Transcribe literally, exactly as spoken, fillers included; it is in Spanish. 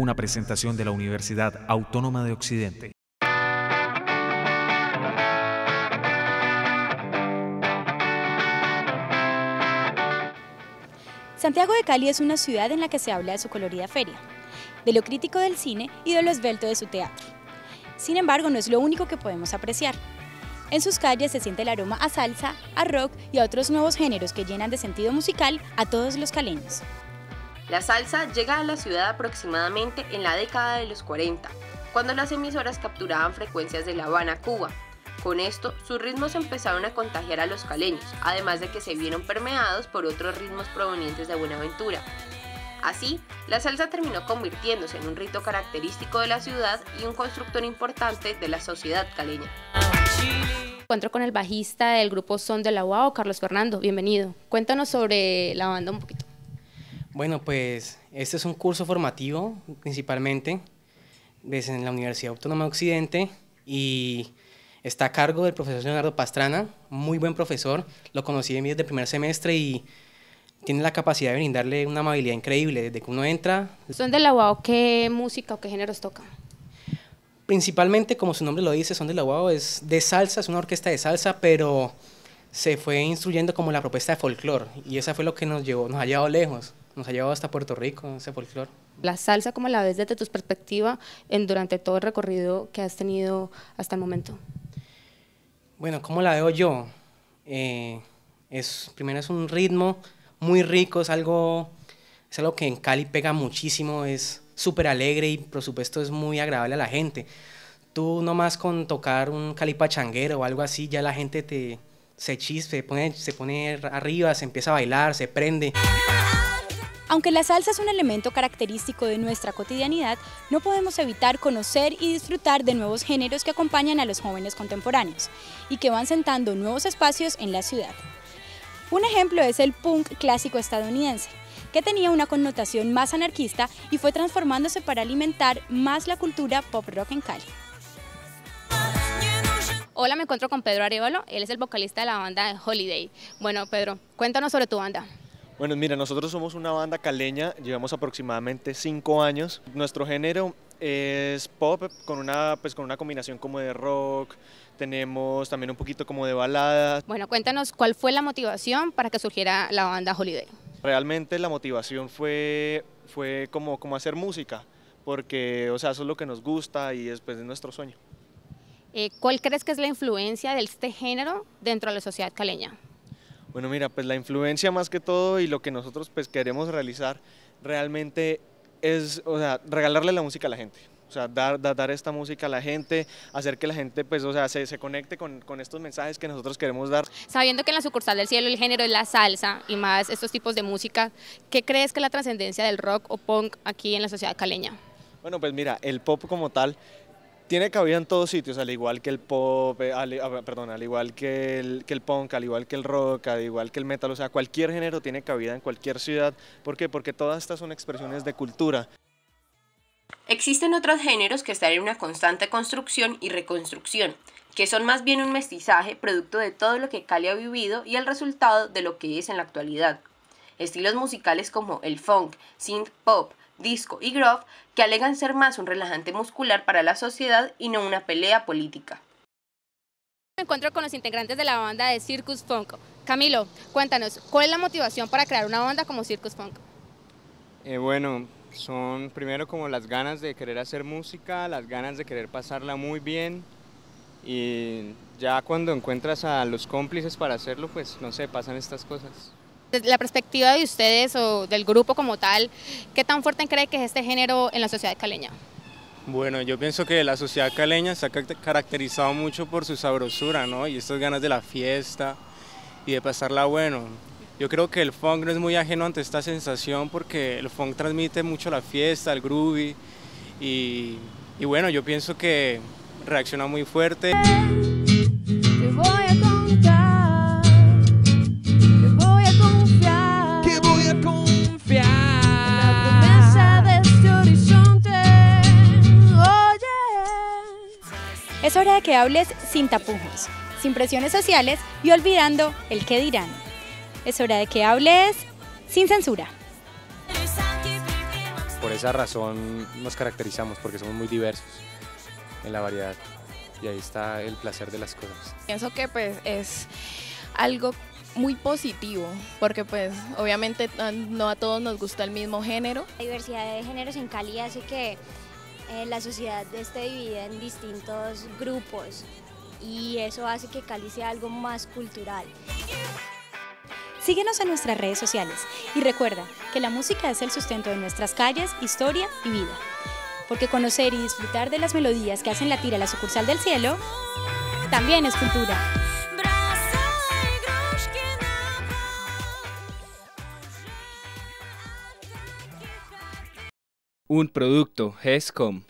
Una presentación de la Universidad Autónoma de Occidente. Santiago de Cali es una ciudad en la que se habla de su colorida feria, de lo crítico del cine y de lo esbelto de su teatro. Sin embargo, no es lo único que podemos apreciar. En sus calles se siente el aroma a salsa, a rock y a otros nuevos géneros que llenan de sentido musical a todos los caleños. La salsa llega a la ciudad aproximadamente en la década de los cuarenta, cuando las emisoras capturaban frecuencias de La Habana, Cuba. Con esto, sus ritmos empezaron a contagiar a los caleños, además de que se vieron permeados por otros ritmos provenientes de Buenaventura. Así, la salsa terminó convirtiéndose en un rito característico de la ciudad y un constructor importante de la sociedad caleña. Encuentro con el bajista del grupo Son de la U A O, Carlos Fernando. Bienvenido. Cuéntanos sobre la banda un poquito. Bueno, pues este es un curso formativo, principalmente desde la Universidad Autónoma de Occidente, y está a cargo del profesor Leonardo Pastrana, muy buen profesor. Lo conocí desde el primer semestre y tiene la capacidad de brindarle una amabilidad increíble desde que uno entra. ¿Son de la U A O qué música o qué géneros tocan? Principalmente, como su nombre lo dice, Son de la U A O es de salsa, es una orquesta de salsa, pero se fue instruyendo como la propuesta de folclore, y esa fue lo que nos llevó, nos ha llevado lejos. Nos ha llevado hasta Puerto Rico ese folclore. La salsa, ¿cómo la ves desde tu perspectiva en, durante todo el recorrido que has tenido hasta el momento? Bueno, ¿cómo la veo yo? Eh, es, primero es un ritmo muy rico, es algo, es algo que en Cali pega muchísimo, es súper alegre y por supuesto es muy agradable a la gente. Tú nomás con tocar un calipachanguero o algo así, ya la gente te, se chispe, se pone, se pone arriba, se empieza a bailar, se prende. Aunque la salsa es un elemento característico de nuestra cotidianidad, no podemos evitar conocer y disfrutar de nuevos géneros que acompañan a los jóvenes contemporáneos y que van sentando nuevos espacios en la ciudad. Un ejemplo es el punk clásico estadounidense, que tenía una connotación más anarquista y fue transformándose para alimentar más la cultura pop rock en Cali. Hola, me encuentro con Pedro Arevalo, él es el vocalista de la banda de Holiday. Bueno, Pedro, cuéntanos sobre tu banda. Bueno, mira, nosotros somos una banda caleña, llevamos aproximadamente cinco años. Nuestro género es pop con una, pues, con una combinación como de rock, tenemos también un poquito como de baladas. Bueno, cuéntanos, ¿cuál fue la motivación para que surgiera la banda Holiday? Realmente la motivación fue, fue como, como hacer música, porque, o sea, eso es lo que nos gusta y después es nuestro sueño. Eh, ¿Cuál crees que es la influencia de este género dentro de la sociedad caleña? Bueno, mira, pues la influencia más que todo y lo que nosotros pues queremos realizar realmente es, o sea, regalarle la música a la gente, o sea, dar, dar, dar esta música a la gente, hacer que la gente pues, o sea, se, se conecte con, con estos mensajes que nosotros queremos dar. Sabiendo que en la sucursal del cielo el género es la salsa y más estos tipos de música, ¿qué crees que es la trascendencia del rock o punk aquí en la sociedad caleña? Bueno, pues mira, el pop como tal tiene cabida en todos sitios, al igual que el pop, al, perdón, al igual que el, que el punk, al igual que el rock, al igual que el metal, o sea, cualquier género tiene cabida en cualquier ciudad. ¿Por qué? Porque todas estas son expresiones de cultura. Existen otros géneros que están en una constante construcción y reconstrucción, que son más bien un mestizaje producto de todo lo que Cali ha vivido y el resultado de lo que es en la actualidad. Estilos musicales como el funk, synth pop, disco y groove, que alegan ser más un relajante muscular para la sociedad y no una pelea política. Me encuentro con los integrantes de la banda de Circus Funk. Camilo, cuéntanos, ¿cuál es la motivación para crear una banda como Circus Funk? Eh, bueno, son primero como las ganas de querer hacer música, las ganas de querer pasarla muy bien, y ya cuando encuentras a los cómplices para hacerlo, pues no sé, pasan estas cosas. Desde la perspectiva de ustedes o del grupo como tal, ¿qué tan fuerte cree que es este género en la sociedad caleña? Bueno, yo pienso que la sociedad caleña se ha caracterizado mucho por su sabrosura, ¿no? Y estas ganas de la fiesta y de pasarla bueno. Yo creo que el funk no es muy ajeno ante esta sensación porque el funk transmite mucho la fiesta, el groovy, y, y bueno, yo pienso que reacciona muy fuerte. Te voy a contar. Es hora de que hables sin tapujos, sin presiones sociales y olvidando el qué dirán. Es hora de que hables sin censura. Por esa razón nos caracterizamos, porque somos muy diversos en la variedad, y ahí está el placer de las cosas. Pienso que pues es algo muy positivo, porque pues obviamente no a todos nos gusta el mismo género. La diversidad de géneros en Cali hace que eh, la sociedad esté dividida en distintos grupos, y eso hace que Cali sea algo más cultural. Síguenos en nuestras redes sociales y recuerda que la música es el sustento de nuestras calles, historia y vida. Porque conocer y disfrutar de las melodías que hacen latir a la sucursal del cielo también es cultura. Un producto GESCOM.